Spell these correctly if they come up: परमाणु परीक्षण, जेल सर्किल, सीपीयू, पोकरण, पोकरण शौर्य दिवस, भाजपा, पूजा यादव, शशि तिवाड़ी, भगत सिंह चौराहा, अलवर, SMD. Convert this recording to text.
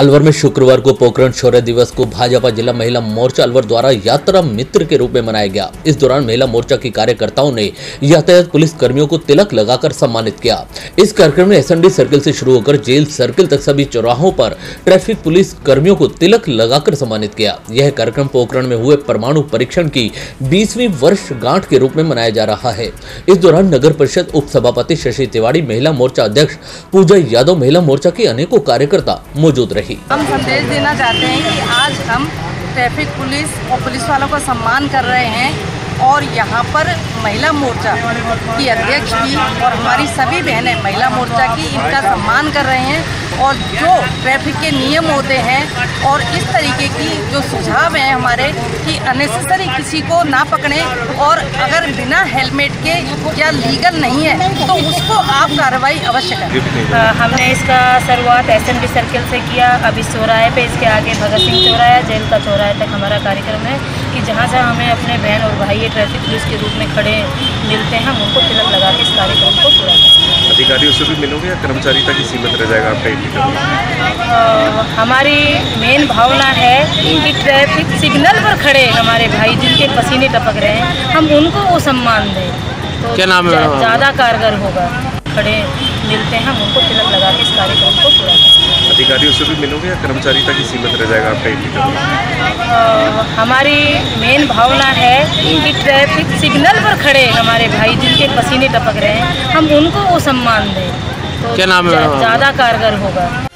अलवर में शुक्रवार को पोकरण शौर्य दिवस को भाजपा जिला महिला मोर्चा अलवर द्वारा यात्रा मित्र के रूप में मनाया गया। इस दौरान महिला मोर्चा की कार्यकर्ताओं ने यातायात पुलिस कर्मियों को तिलक लगाकर सम्मानित किया। इस कार्यक्रम में SMD सर्किल से शुरू होकर जेल सर्किल तक सभी चौराहों पर ट्रैफिक पुलिस कर्मियों को तिलक लगाकर सम्मानित किया। यह कार्यक्रम पोकरण में हुए परमाणु परीक्षण की 20वीं वर्षगांठ के रूप में मनाया जा रहा है। इस दौरान नगर परिषद उप सभापति शशि तिवाड़ी, महिला मोर्चा अध्यक्ष पूजा यादव, महिला मोर्चा के अनेकों कार्यकर्ता मौजूद रहे। हम संदेश देना चाहते हैं कि आज हम ट्रैफिक पुलिस और पुलिस वालों का सम्मान कर रहे हैं और यहाँ पर महिला मोर्चा की अध्यक्ष भी और हमारी सभी बहनें महिला मोर्चा की इनका सम्मान कर रहे हैं। और जो ट्रैफिक के नियम होते हैं और इस तरीके की जो सुझाव हैं हमारे कि अननेसेसरी किसी को ना पकड़ें और अगर बिना हेलमेट के या लीगल नहीं है तो उसको आप कार्रवाई अवश्य करें। हमने इसका शुरुआत SMD सर्किल से किया। अभी चौराहे पे इसके आगे भगत सिंह चौराहा, जेल का चौराहे तक हमारा कार्यक्रम है कि जहाँ जहाँ हमें अपने बहन और भाई ट्रैफिक पुलिस के रूप में खड़े मिलते हैं, हम उनको तिलक लगा के इस कार्यक्रम को पूरा करेंगे। अधिकारियों से भी मिलोगे या कर्मचारी तक ही सीमित रह जाएगा आपका? हमारी मेन भावना है कि ट्रैफिक सिग्नल पर खड़े हमारे भाई जिनके पसीने टपक रहे हैं, हम उनको वो सम्मान दें तो ज़्यादा कारगर होगा। खड़े मिलते हैं, हम उनको तिलक लगा के इस कार्यक्रम को पूरा करेंगे। अधिकारियों से भी मिलोगे या कर्मचारी तक ही सीमित रह जाएगा आपका? हमारी मेन भावना है कि ट्रैफिक सिग्नल पर खड़े हमारे भाई जिनके पसीने टपक रहे हैं, हम उनको वो सम्मान दें तो ज़्यादा कारगर होगा।